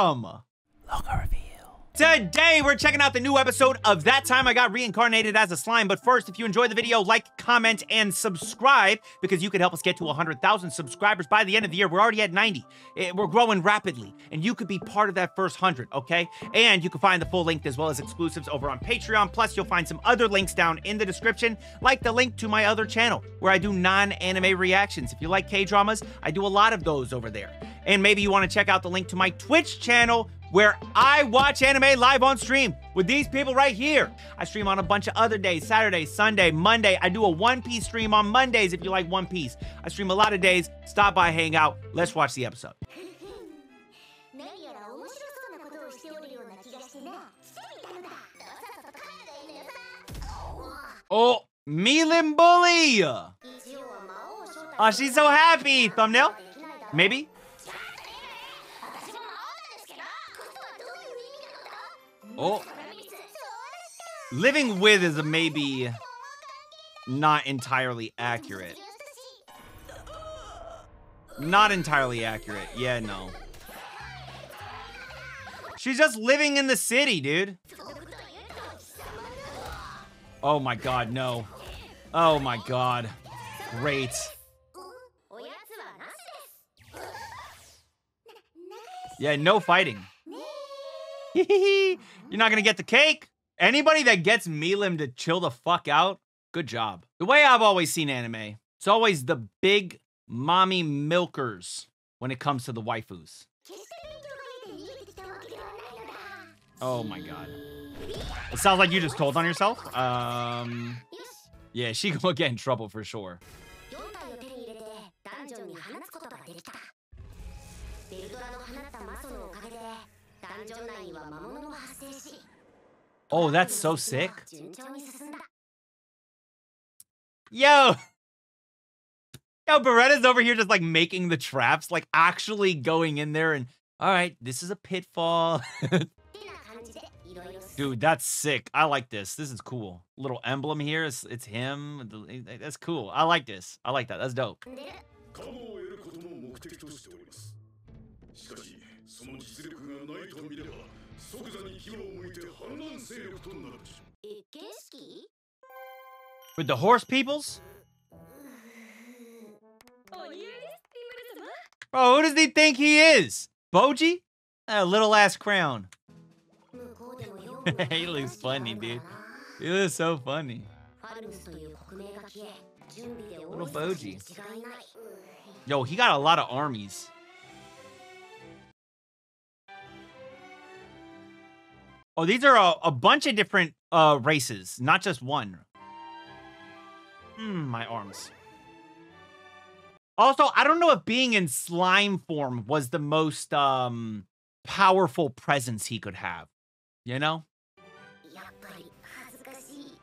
Damn! Logo reveal. Today, we're checking out the new episode of That Time I Got Reincarnated as a Slime. But first, if you enjoyed the video, like, comment, and subscribe, because you could help us get to 100,000 subscribers by the end of the year. We're already at 90. We're growing rapidly, and you could be part of that first 100, okay? And you can find the full link as well as exclusives over on Patreon. Plus, you'll find some other links down in the description, like the link to my other channel, where I do non-anime reactions. If you like K-dramas, I do a lot of those over there. And maybe you want to check out the link to my Twitch channel, where I watch anime live on stream with these people right here. I stream on a bunch of other days, Saturday, Sunday, Monday. I do a One Piece stream on Mondays if you like One Piece. I stream a lot of days. Stop by, hang out. Let's watch the episode. Oh, Milim bully. Oh, she's so happy. Thumbnail? Maybe? Oh, living with is maybe not entirely accurate. Not entirely accurate. Yeah, no. She's just living in the city, dude. Oh my God, no. Oh my God. Great. Yeah, no fighting. You're not gonna get the cake. Anybody that gets Milim to chill the fuck out, good job. The way I've always seen anime, it's always the big mommy milkers when it comes to the waifus. Oh my God. It sounds like you just told on yourself. Yeah, she gonna get in trouble for sure. Oh, that's so sick. Yo! Yo, Beretta's over here just like making the traps, like actually going in there and, all right, this is a pitfall. Dude, that's sick. I like this. This is cool. Little emblem here. It's him. That's cool. I like this. I like that. That's dope. With the horse peoples? Bro, who does he think he is? Boji? That little ass crown. He looks funny, dude. He looks so funny. Little Boji. Yo, he got a lot of armies. Oh, these are a bunch of different races, not just one. My arms. Also, I don't know if being in slime form was the most powerful presence he could have, you know?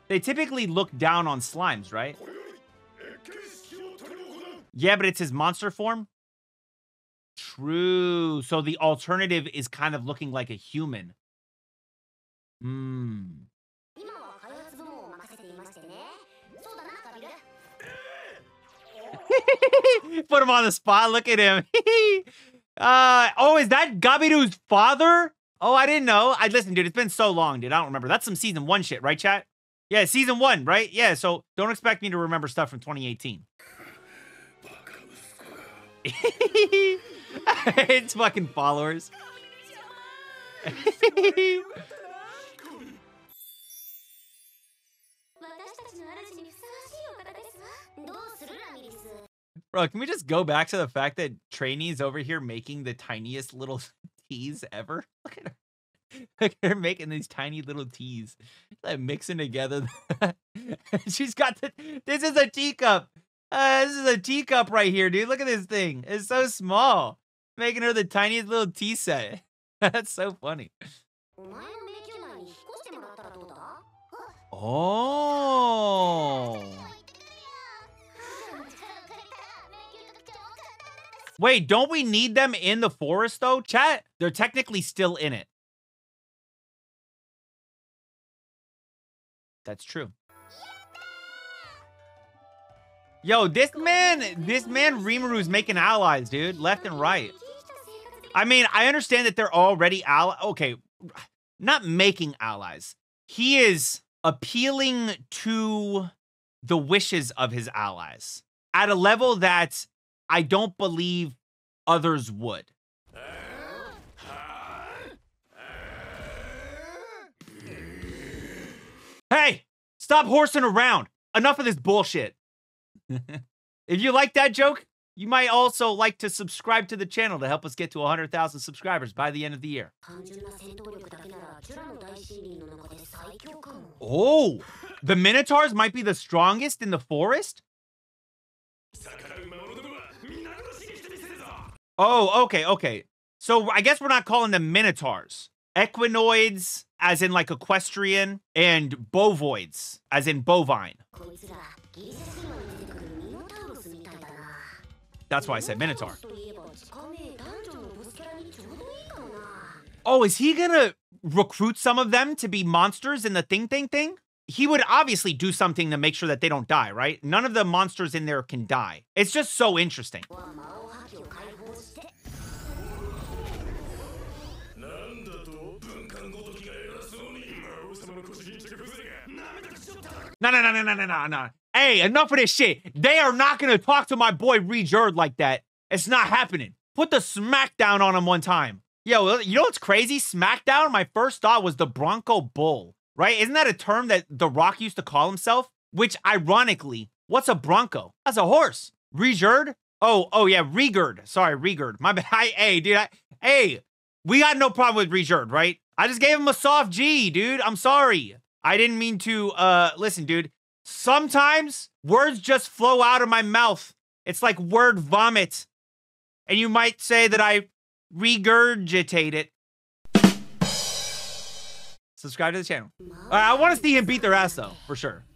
They typically look down on slimes, right? Yeah, but it's his monster form? True. So the alternative is kind of looking like a human. Put him on the spot. Look at him. Oh, is that Gabiru's father? Oh, I didn't know. Listen, dude, it's been so long, dude. I don't remember. That's some season one shit, right, chat? Yeah, season one, right? Yeah, so don't expect me to remember stuff from 2018. It's fucking followers. Bro, can we just go back to the fact that Trainee's over here making the tiniest little teas ever? Look at her. Look at her making these tiny little teas. Like mixing together. She's got the... This is a teacup. This is a teacup right here, dude. Look at this thing. It's so small. Making her the tiniest little tea set. That's so funny. Oh. Wait, don't we need them in the forest, though? Chat, they're technically still in it. That's true. Yo, this man Rimuru is making allies, dude. Left and right. I mean, I understand that they're already allies. Okay, not making allies. He is appealing to the wishes of his allies at a level that I don't believe others would. Hey, stop horsing around. Enough of this bullshit. If you like that joke, you might also like to subscribe to the channel to help us get to 100,000 subscribers by the end of the year. Oh, the Minotaurs might be the strongest in the forest? Oh, okay, okay. So I guess we're not calling them Minotaurs. Equinoids, as in like equestrian, and bovoids, as in bovine. That's why I said Minotaur. Oh, is he gonna recruit some of them to be monsters in the thing? He would obviously do something to make sure that they don't die, right? None of the monsters in there can die. It's just so interesting. No. Hey, enough of this shit. They are not going to talk to my boy Regerd like that. It's not happening. Put the smackdown on him one time. Yo, you know what's crazy? Smackdown, my first thought was the Bronco Bull, right? Isn't that a term that The Rock used to call himself? Which, ironically, what's a Bronco? That's a horse. Regerd? Oh, yeah, Regerd. Sorry, Regerd. My bad. Hey, we got no problem with Regerd, right? I just gave him a soft G, dude. I'm sorry. I didn't mean to, listen, dude. Sometimes words just flow out of my mouth. It's like word vomit. And you might say that I regurgitate it. Subscribe to the channel. I want to see him beat their ass, though, for sure.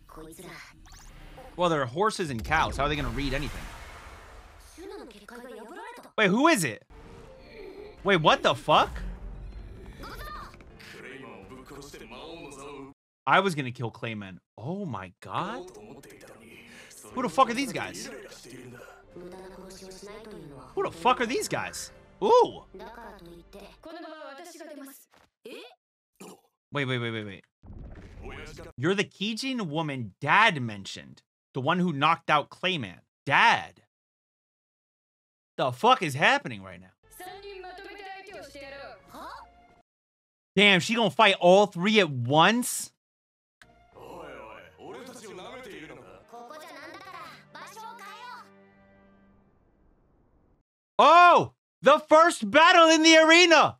Well, there are horses and cows. How are they going to read anything? Wait, who is it? Wait, what the fuck? I was gonna kill Clayman. Oh my god. Who the fuck are these guys? Who the fuck are these guys? Ooh! Wait. You're the Kijin woman Dad mentioned. The one who knocked out Clayman. Dad? The fuck is happening right now? Damn, she gonna fight all three at once? Oh, the first battle in the arena.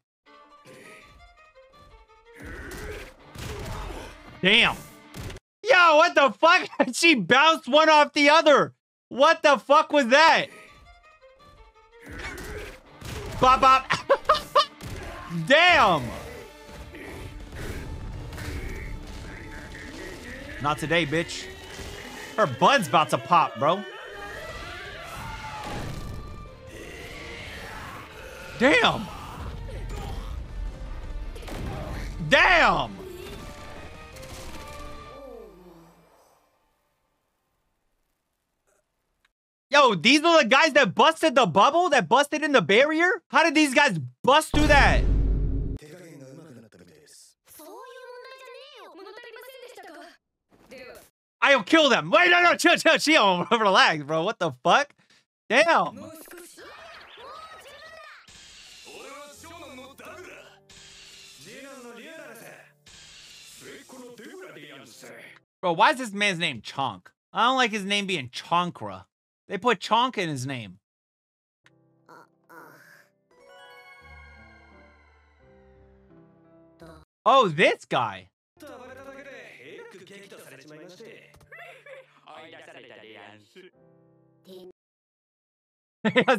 Damn. Yo, what the fuck? She bounced one off the other. What the fuck was that? Bop. Damn. Not today, bitch. Her bud's about to pop, bro. Damn! Yo, these are the guys that busted the bubble? That busted in the barrier? How did these guys bust through that? I'll kill them. Wait, no, chill. Relax, bro. What the fuck? Damn. Bro, why is this man's name Chonk? I don't like his name being Chonkra. They put Chonk in his name. Oh, this guy.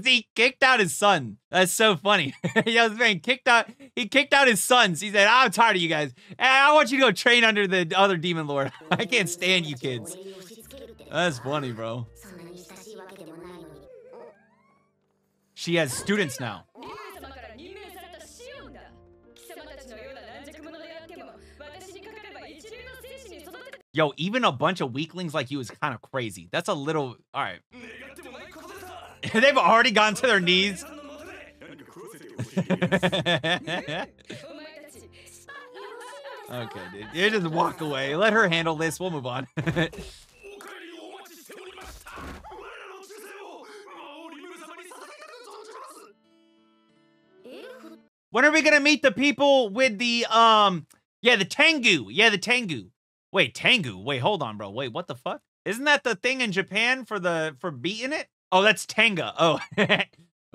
He kicked out his son. That's so funny. He kicked out his sons. He said, I'm tired of you guys. I want you to go train under the other demon lord. I can't stand you kids. That's funny, bro. She has students now. Yo, even a bunch of weaklings like you is kind of crazy. That's a little... All right. They've already gone to their knees. Okay, dude. You just walk away. Let her handle this. We'll move on. When are we gonna meet the people with the the Tengu? Yeah, the Tengu. Wait, Tengu. Wait, hold on, bro. Wait, what the fuck? Isn't that the thing in Japan for beating it? Oh, that's Tenga. Oh.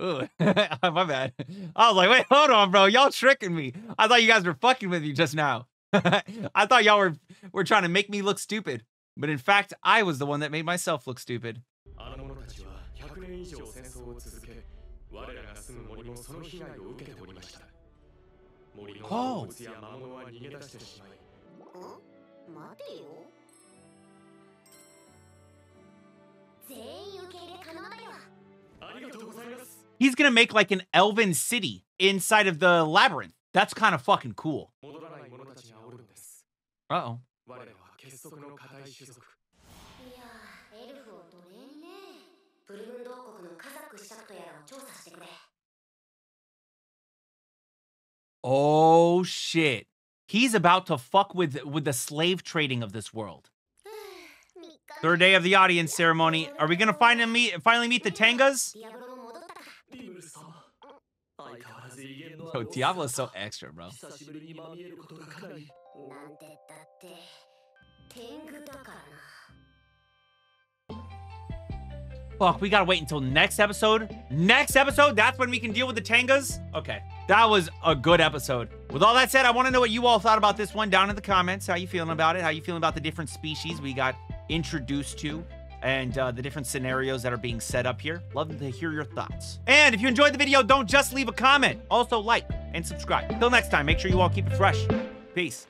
Ooh, my bad. I was like, wait, hold on, bro. Y'all tricking me. I thought you guys were fucking with me just now. I thought y'all were trying to make me look stupid. But in fact, I was the one that made myself look stupid. Oh. He's gonna make like an elven city inside of the labyrinth. That's kind of fucking cool. Uh-oh. Oh shit. He's about to fuck with the slave trading of this world. Third day of the audience ceremony. Are we gonna finally meet the Tengas? Oh, Diablo's so extra, bro. Fuck, we gotta wait until next episode. Next episode, that's when we can deal with the Tengas? Okay, that was a good episode. With all that said, I wanna know what you all thought about this one down in the comments. How you feeling about it? How you feeling about the different species we got introduced to? And the different scenarios that are being set up here. Love to hear your thoughts. And if you enjoyed the video, don't just leave a comment. Also like and subscribe. Till next time, make sure you all keep it fresh. Peace.